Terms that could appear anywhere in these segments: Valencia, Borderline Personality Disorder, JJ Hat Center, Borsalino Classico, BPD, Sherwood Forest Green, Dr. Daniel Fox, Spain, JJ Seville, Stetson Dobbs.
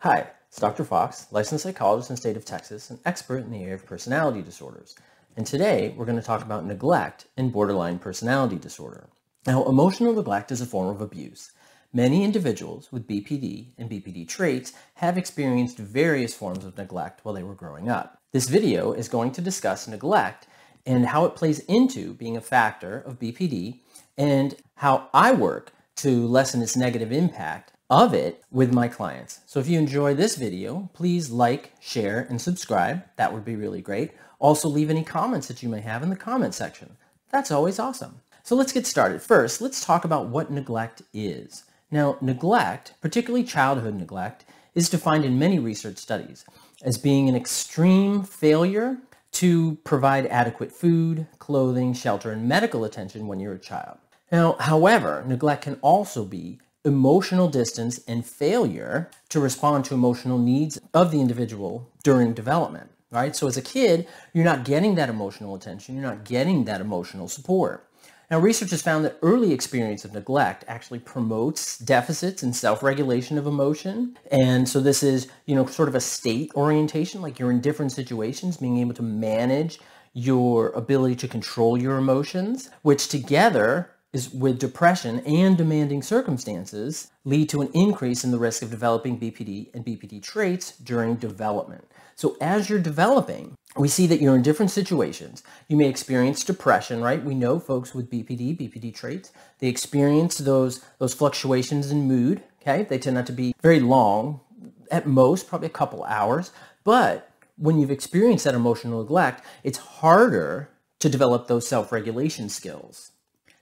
Hi, it's Dr. Fox, licensed psychologist in the state of Texas and expert in the area of personality disorders. And today we're going to talk about neglect and borderline personality disorder. Now, emotional neglect is a form of abuse. Many individuals with BPD and BPD traits have experienced various forms of neglect while they were growing up. This video is going to discuss neglect and how it plays into being a factor of BPD and how I work to lessen its negative impact of it with my clients. So if you enjoy this video, please like, share, and subscribe. That would be really great. Also, leave any comments that you may have in the comment section. That's always awesome. So let's get started. First, let's talk about what neglect is. Now, neglect, particularly childhood neglect, is defined in many research studies as being an extreme failure to provide adequate food, clothing, shelter, and medical attention when you're a child. Now, however, neglect can also be emotional distance and failure to respond to emotional needs of the individual during development, right? So as a kid, you're not getting that emotional attention, you're not getting that emotional support. Now, research has found that early experience of neglect actually promotes deficits in self-regulation of emotion. And so this is, sort of a state orientation, like you're in different situations, being able to manage your ability to control your emotions, which together is with depression and demanding circumstances lead to an increase in the risk of developing BPD and BPD traits during development. So as you're developing, we see that you're in different situations. You may experience depression, right? We know folks with BPD traits, they experience those fluctuations in mood, okay? They tend not to be very long, at most, probably a couple hours. But when you've experienced that emotional neglect, it's harder to develop those self-regulation skills.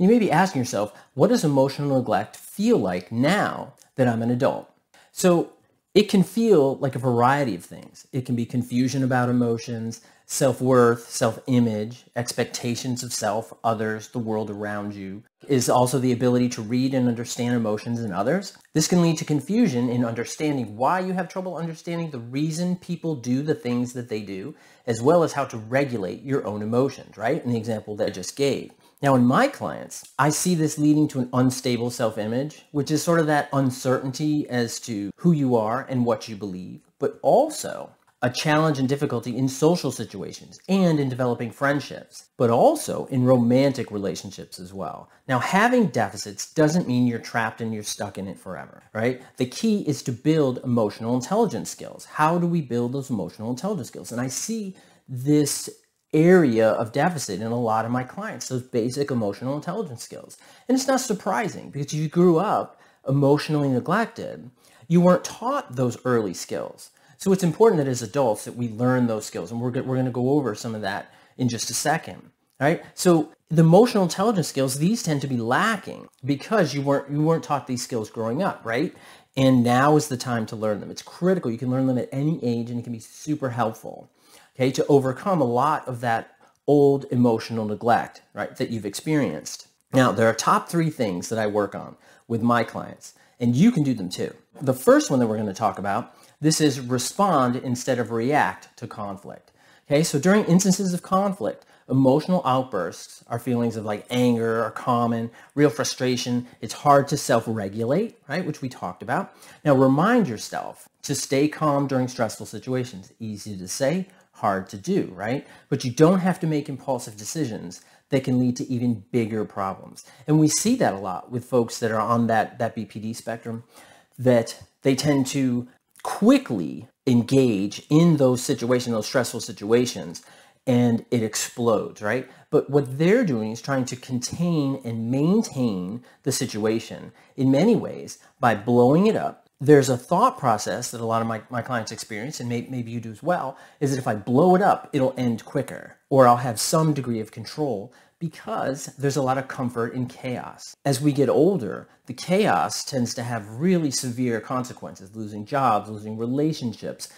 You may be asking yourself, what does emotional neglect feel like now that I'm an adult? So it can feel like a variety of things. It can be confusion about emotions, self-worth, self-image, expectations of self, others, the world around you. It is also the ability to read and understand emotions in others. This can lead to confusion in understanding why you have trouble understanding the reason people do the things that they do, as well as how to regulate your own emotions, right? In the example that I just gave. Now, in my clients, I see this leading to an unstable self-image, which is sort of that uncertainty as to who you are and what you believe, but also a challenge and difficulty in social situations and in developing friendships, but also in romantic relationships as well. Now, having deficits doesn't mean you're trapped and you're stuck in it forever, right? The key is to build emotional intelligence skills. How do we build those emotional intelligence skills? And I see this area of deficit in a lot of my clients, those basic emotional intelligence skills. And it's not surprising because you grew up emotionally neglected. You weren't taught those early skills. So it's important that as adults that we learn those skills. And we're going to go over some of that in just a second. All right. So the emotional intelligence skills, these tend to be lacking because you weren't taught these skills growing up, right? And now is the time to learn them. It's critical. You can learn them at any age and it can be super helpful. Okay, to overcome a lot of that old emotional neglect, right, that you've experienced. Now, there are top three things that I work on with my clients, and you can do them too. The first one that we're going to talk about, this is respond instead of react to conflict. Okay, so during instances of conflict, emotional outbursts are feelings of like anger are common, real frustration. It's hard to self-regulate, right, which we talked about. Now, remind yourself to stay calm during stressful situations. Easy to say, hard to do, right? But you don't have to make impulsive decisions that can lead to even bigger problems. And we see that a lot with folks that are on that BPD spectrum, that they tend to quickly engage in those situations, those stressful situations, and it explodes, right? But what they're doing is trying to contain and maintain the situation in many ways by blowing it up. There's a thought process that a lot of my clients experience, and maybe you do as well, is that if I blow it up, it'll end quicker, or I'll have some degree of control because there's a lot of comfort in chaos. As we get older, the chaos tends to have really severe consequences, losing jobs, losing relationships,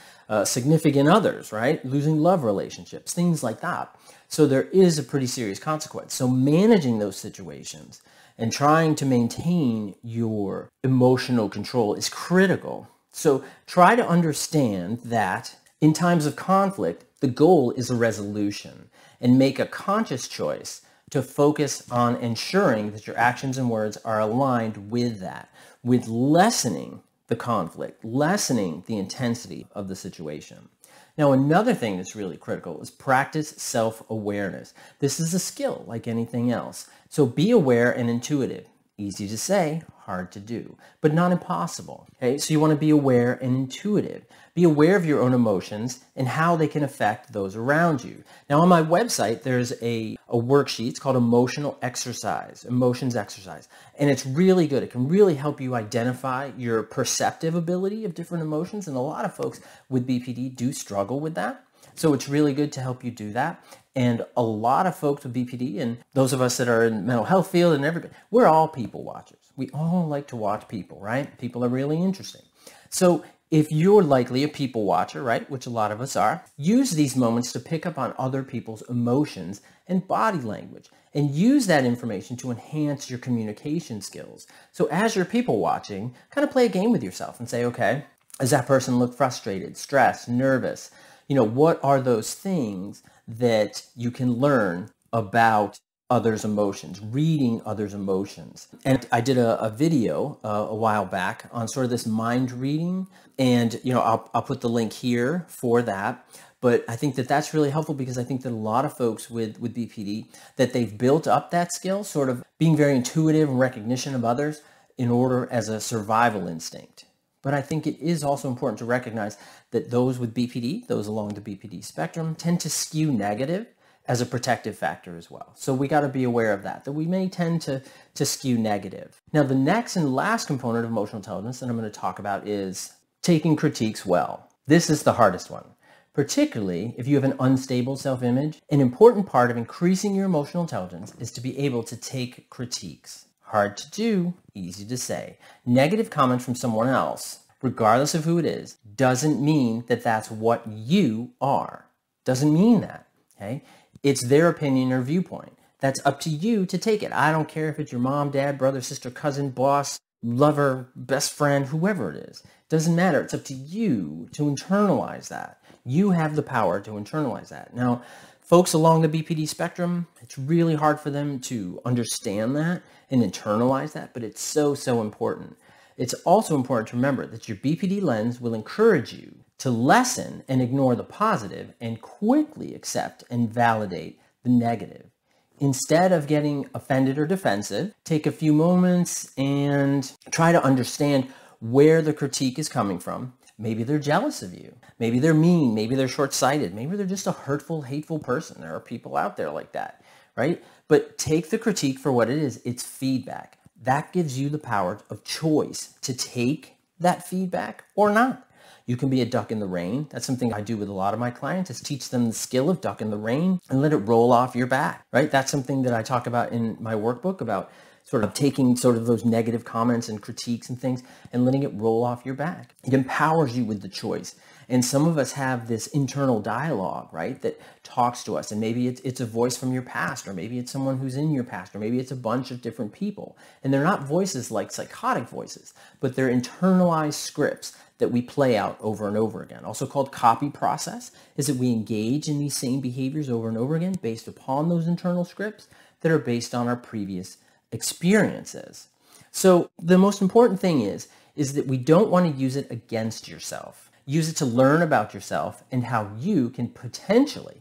significant others, right? Losing love relationships, things like that. So there is a pretty serious consequence. So managing those situations and trying to maintain your emotional control is critical. So try to understand that in times of conflict, the goal is a resolution, and make a conscious choice to focus on ensuring that your actions and words are aligned with that, with lessening the conflict, lessening the intensity of the situation. Now, another thing that's really critical is practice self-awareness. This is a skill like anything else. So be aware and intuitive. Easy to say, hard to do, but not impossible. Okay, so you want to be aware and intuitive. Be aware of your own emotions and how they can affect those around you. Now, on my website, there's a worksheet. It's called Emotions Exercise, and it's really good. It can really help you identify your perceptive ability of different emotions, and a lot of folks with BPD do struggle with that. So it's really good to help you do that. And a lot of folks with BPD, and those of us that are in the mental health field and everybody, we're all people watchers. We all like to watch people, right? People are really interesting. So if you're likely a people watcher, right, which a lot of us are, use these moments to pick up on other people's emotions and body language, and use that information to enhance your communication skills. So as you're people watching, kind of play a game with yourself and say, okay, does that person look frustrated, stressed, nervous? You know, what are those things that you can learn about others' emotions, reading others' emotions. And I did a video a while back on sort of this mind reading, and you know, I'll put the link here for that. But I think that that's really helpful, because I think that a lot of folks with BPD, that they've built up that skill, sort of being very intuitive and recognition of others in order as a survival instinct. But I think it is also important to recognize that those with BPD, those along the BPD spectrum, tend to skew negative as a protective factor as well. So we got to be aware of that we may tend to skew negative. Now, the next and last component of emotional intelligence that I'm going to talk about is taking critiques well. This is the hardest one, particularly if you have an unstable self-image. An important part of increasing your emotional intelligence is to be able to take critiques. Hard to do, easy to say. Negative comments from someone else, regardless of who it is, doesn't mean that that's what you are. Doesn't mean that, okay? It's their opinion or viewpoint. That's up to you to take it. I don't care if it's your mom, dad, brother, sister, cousin, boss, lover, best friend, whoever it is. Doesn't matter. It's up to you to internalize that. You have the power to internalize that. Now, folks along the BPD spectrum, it's really hard for them to understand that and internalize that, but it's so, so important. It's also important to remember that your BPD lens will encourage you to lessen and ignore the positive and quickly accept and validate the negative. Instead of getting offended or defensive, take a few moments and try to understand where the critique is coming from. Maybe they're jealous of you. Maybe they're mean. Maybe they're short-sighted. Maybe they're just a hurtful, hateful person. There are people out there like that, right? But take the critique for what it is. It's feedback. That gives you the power of choice to take that feedback or not. You can be a duck in the rain. That's something I do with a lot of my clients, is teach them the skill of duck in the rain and let it roll off your back, right? That's something that I talk about in my workbook, about sort of taking sort of those negative comments and critiques and things and letting it roll off your back. It empowers you with the choice. And some of us have this internal dialogue, right, that talks to us. And maybe it's a voice from your past, or maybe it's someone who's in your past, or maybe it's a bunch of different people. And they're not voices like psychotic voices, but they're internalized scripts that we play out over and over again. Also called copy process, is that we engage in these same behaviors over and over again based upon those internal scripts that are based on our previous experiences. So the most important thing is that we don't want to use it against yourself. Use it to learn about yourself and how you can potentially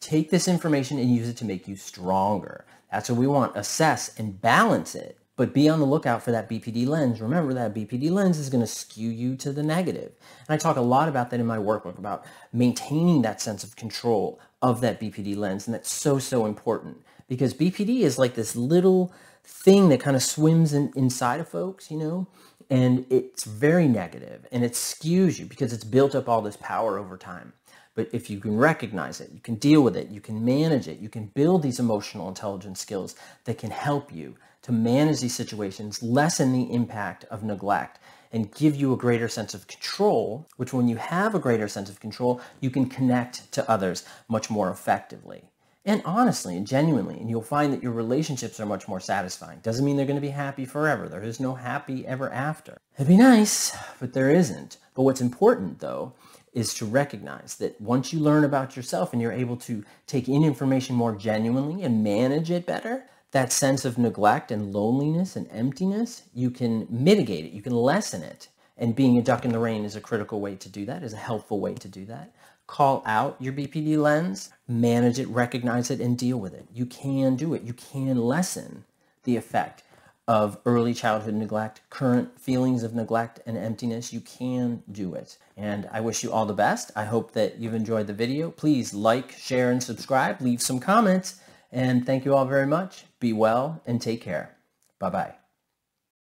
take this information and use it to make you stronger. That's what we want. Assess and balance it, but be on the lookout for that BPD lens. Remember, that BPD lens is going to skew you to the negative. And I talk a lot about that in my workbook, about maintaining that sense of control of that BPD lens. And that's so, so important. Because BPD is like this little thing that kind of swims inside of folks, you know, and it's very negative and it skews you because it's built up all this power over time. But if you can recognize it, you can deal with it, you can manage it, you can build these emotional intelligence skills that can help you to manage these situations, lessen the impact of neglect, and give you a greater sense of control, which when you have a greater sense of control, you can connect to others much more effectively. And honestly and genuinely, and you'll find that your relationships are much more satisfying. Doesn't mean they're going to be happy forever. There is no happy ever after. It'd be nice, but there isn't. But what's important, though, is to recognize that once you learn about yourself and you're able to take in information more genuinely and manage it better, that sense of neglect and loneliness and emptiness, you can mitigate it, you can lessen it. And being a duck in the rain is a critical way to do that, is a helpful way to do that. Call out your BPD lens, manage it, recognize it, and deal with it. You can do it. You can lessen the effect of early childhood neglect, current feelings of neglect and emptiness. You can do it. And I wish you all the best. I hope that you've enjoyed the video. Please like, share, and subscribe. Leave some comments. And thank you all very much. Be well and take care. Bye-bye.